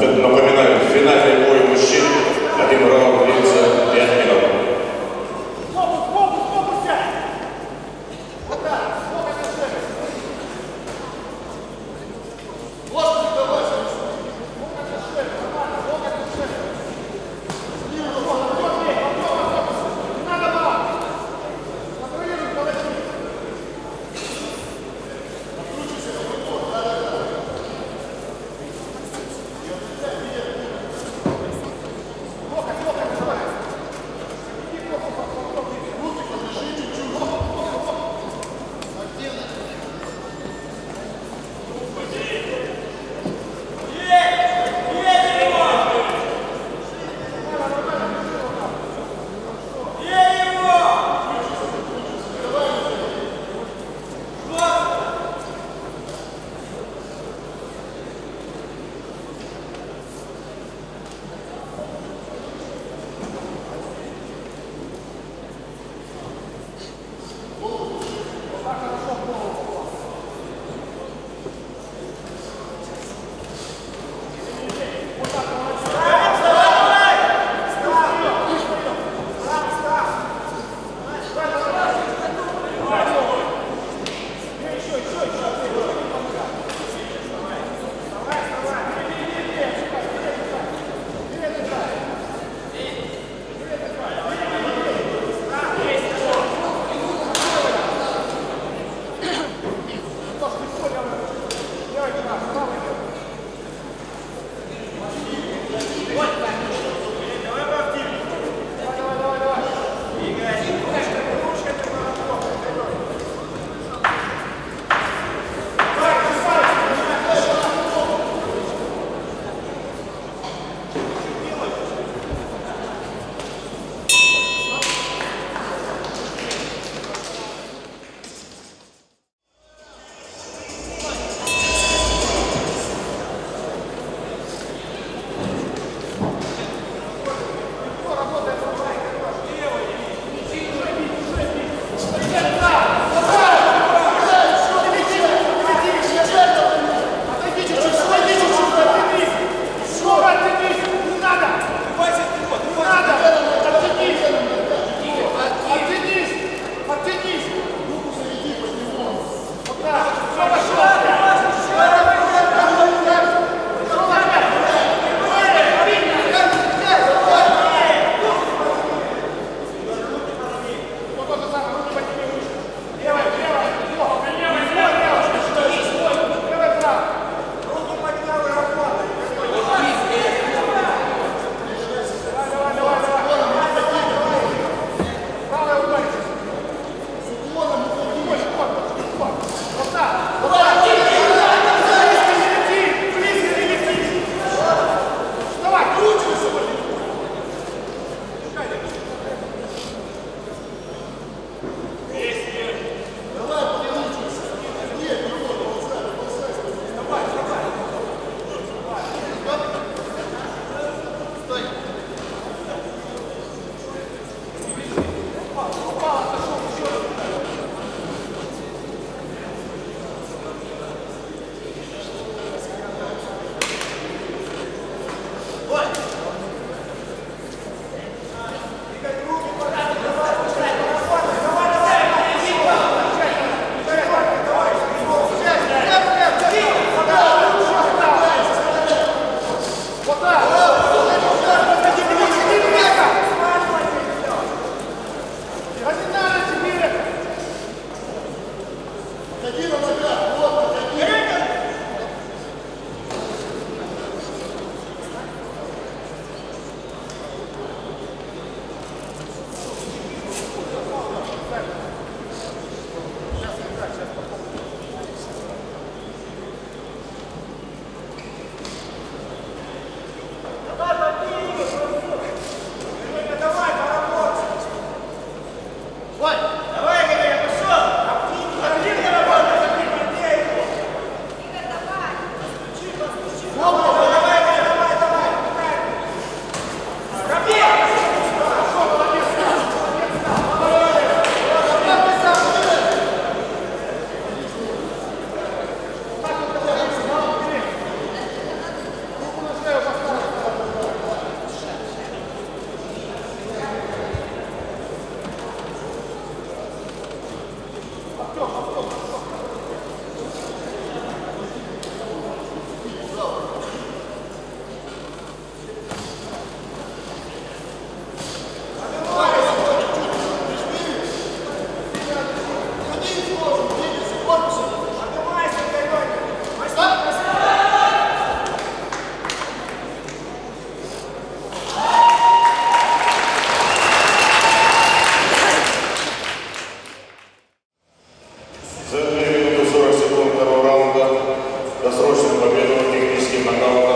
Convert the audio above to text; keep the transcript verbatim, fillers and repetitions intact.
No, Thank you.